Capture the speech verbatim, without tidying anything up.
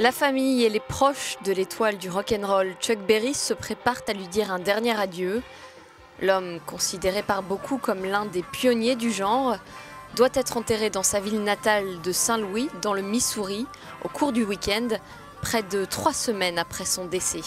La famille et les proches de l'étoile du rock'n'roll Chuck Berry se préparent à lui dire un dernier adieu. L'homme, considéré par beaucoup comme l'un des pionniers du genre, doit être enterré dans sa ville natale de Saint-Louis, dans le Missouri, au cours du week-end, près de trois semaines après son décès.